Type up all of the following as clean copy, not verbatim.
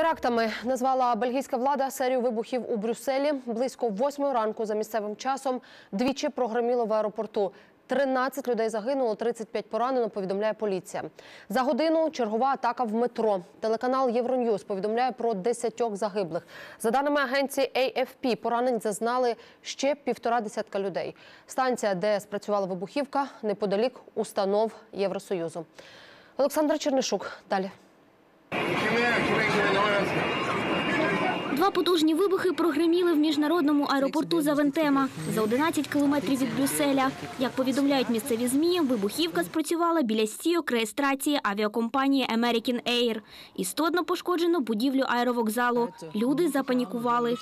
Терактами назвала бельгійська влада серію вибухів у Брюсселі. Близько 8-ї ранку за місцевим часом двічі прогриміло в аеропорту. 13 людей загинуло, 35 поранено, повідомляє поліція. За годину чергова атака в метро. Телеканал Euronews повідомляє про 10 загиблих. За даними агенції AFP, поранень зазнали ще 1,5 десятка людей. Станція, де спрацювала вибухівка, неподалік установ Євросоюзу. Олександр Чернишук, далі. Два потужні вибухи прогриміли в міжнародному аеропорту Завентема за 11 кілометрів від Брюсселя. Як повідомляють місцеві ЗМІ, вибухівка спрацювала біля стійок реєстрації авіакомпанії Air. Істотно пошкоджено будівлю аеровокзалу. Люди запанікували.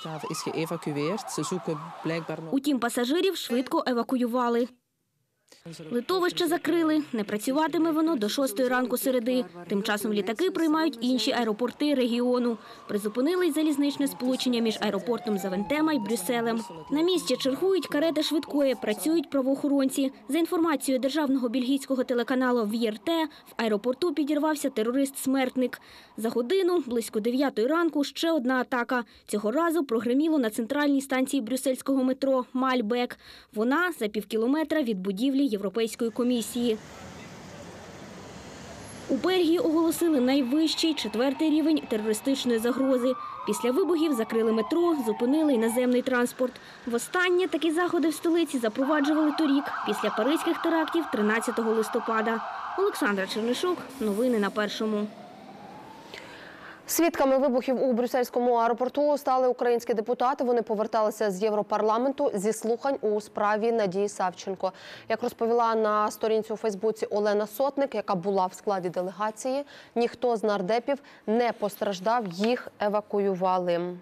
Утім, пасажирів швидко евакуювали. Литовище закрили. Не працюватиме воно до 6-ї ранку середи. Тим часом літаки приймають інші аеропорти регіону. Призупинили й залізничне сполучення між аеропортом Завентема і Брюсселем. На місці чергують карети швидкої, працюють правоохоронці. За інформацією державного бельгійського телеканалу ВРТ, в аеропорту підірвався терорист-смертник. За годину, близько 9-ї ранку, ще одна атака. Цього разу прогриміло на центральній станції брюссельського метро «Мальбек». Вона за півкілометра від будівлі Європейської комісії. У Бельгії оголосили найвищий, 4-й рівень терористичної загрози. Після вибухів закрили метро, зупинили й наземний транспорт. Востаннє такі заходи в столиці запроваджували торік, після паризьких терактів 13 листопада. Олександра Чернишок, новини на Першому. Свідками вибухів у брюссельському аеропорту стали українські депутати. Вони поверталися з Європарламенту зі слухань у справі Надії Савченко. Як розповіла на сторінці у Фейсбуці Олена Сотник, яка була в складі делегації, ніхто з нардепів не постраждав, їх евакуювали.